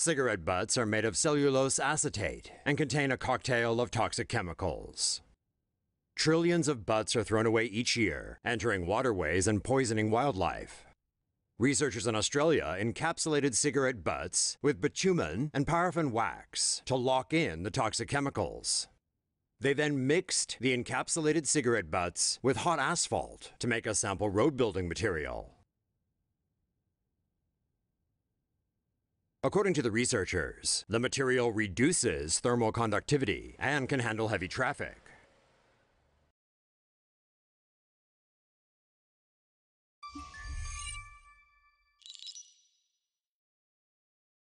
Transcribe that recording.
Cigarette butts are made of cellulose acetate and contain a cocktail of toxic chemicals. Trillions of butts are thrown away each year, entering waterways and poisoning wildlife. Researchers in Australia encapsulated cigarette butts with bitumen and paraffin wax to lock in the toxic chemicals. They then mixed the encapsulated cigarette butts with hot asphalt to make a sample road building material. According to the researchers, the material reduces thermal conductivity and can handle heavy traffic.